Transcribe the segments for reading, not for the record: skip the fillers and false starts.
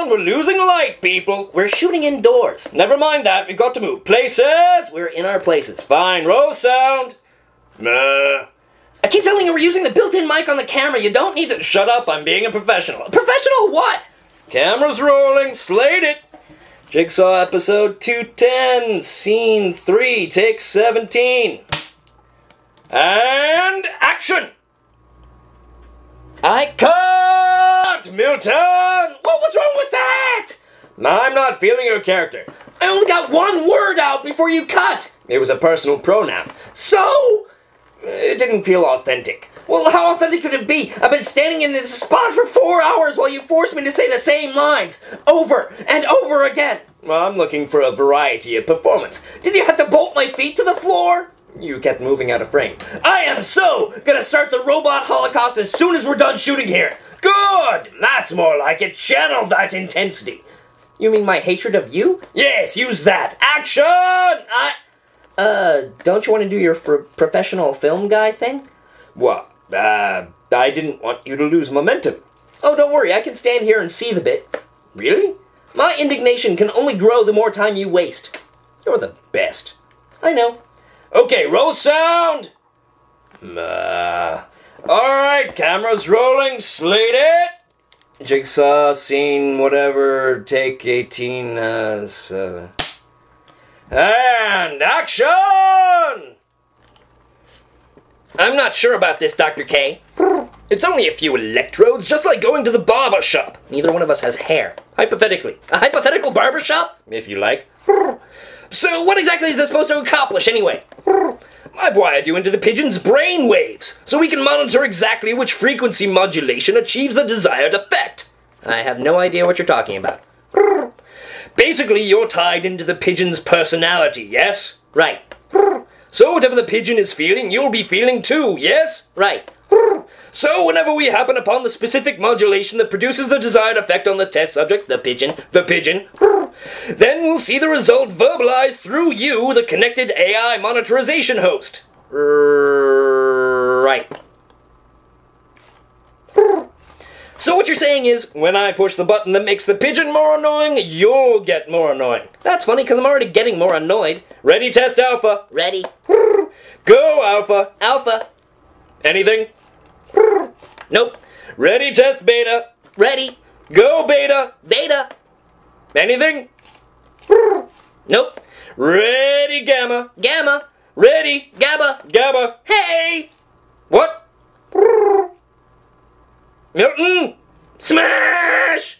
on, we're losing light, people. We're shooting indoors. Never mind that, we've got to move. Places! We're in our places. Fine, roll sound. Meh. I keep telling you we're using the built-in mic on the camera. You don't need to... Shut up, I'm being a professional. Professional what? Camera's rolling, slate it. Jigsaw episode 210, scene 3, take 17. And action! I can't, Milton! What was wrong with that? I'm not feeling your character. I only got one word out before you cut. It was a personal pronoun. So? It didn't feel authentic. Well, how authentic could it be? I've been standing in this spot for 4 hours while you forced me to say the same lines over and over again. Well, I'm looking for a variety of performance. Did you have to bolt my feet to the floor? You kept moving out of frame. I am so gonna start the robot holocaust as soon as we're done shooting here. Good! That's more like it. Channel that intensity. You mean my hatred of you? Yes, use that. Action! Don't you want to do your professional film guy thing? What? I didn't want you to lose momentum. Oh, don't worry. I can stand here and see the bit. Really? My indignation can only grow the more time you waste. You're the best. I know. Okay, roll sound! Alright, camera's rolling, slate it! Jigsaw, scene, whatever, take 18, 7. And action! I'm not sure about this, Dr. K. It's only a few electrodes, just like going to the barber shop. Neither one of us has hair. Hypothetically. A hypothetical barber shop? If you like. So what exactly is this supposed to accomplish, anyway? I've wired you into the pigeon's brain waves, so we can monitor exactly which frequency modulation achieves the desired effect. I have no idea what you're talking about. Basically, you're tied into the pigeon's personality, yes? Right. So whatever the pigeon is feeling, you'll be feeling too, yes? Right. So whenever we happen upon the specific modulation that produces the desired effect on the test subject, the pigeon, then we'll see the result verbalized through you, the connected AI monitorization host. Right. So what you're saying is, when I push the button that makes the pigeon more annoying, you'll get more annoying. That's funny, because I'm already getting more annoyed. Ready, test Alpha. Ready. Go, Alpha. Alpha. Anything? Nope. Ready, test Beta. Ready. Go, Beta. Beta. Anything? Nope. Ready, Gamma. Gamma. Ready, Gamma. Gamma. Hey! What? Milton? Smash!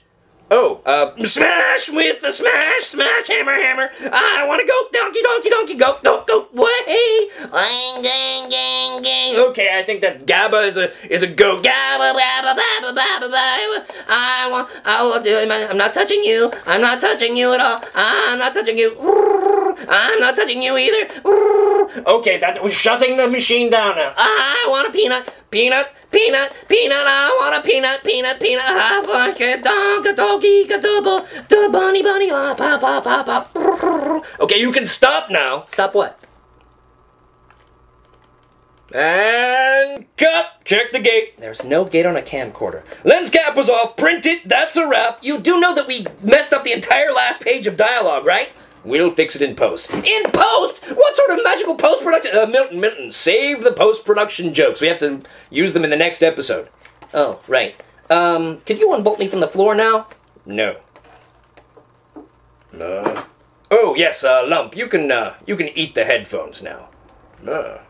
Oh, smash with the smash, smash, hammer, hammer. I wanna go, donkey, donkey, donkey, go, way. Okay, I think that GABA is a go. GABA, GABA, GABA, GABA, GABA. I will do it. I'm not touching you. I'm not touching you at all. I'm not touching you. I'm not touching you either. Okay, that was shutting the machine down now. I want a peanut, peanut. Peanut, peanut, I want a peanut, peanut, peanut. I want a donkey, donkey, double, the bunny, bunny, pop, pop, pop, pop. Okay, you can stop now. Stop what? And cut. Check the gate. There's no gate on a camcorder. Lens cap was off. Print it. That's a wrap. You do know that we messed up the entire last page of dialogue, right? We'll fix it in post. In post? What sort of magical post-production? Milton, save the post-production jokes. We have to use them in the next episode. Oh, right. Could you unbolt me from the floor now? No. Oh, yes, Lump, you can eat the headphones now.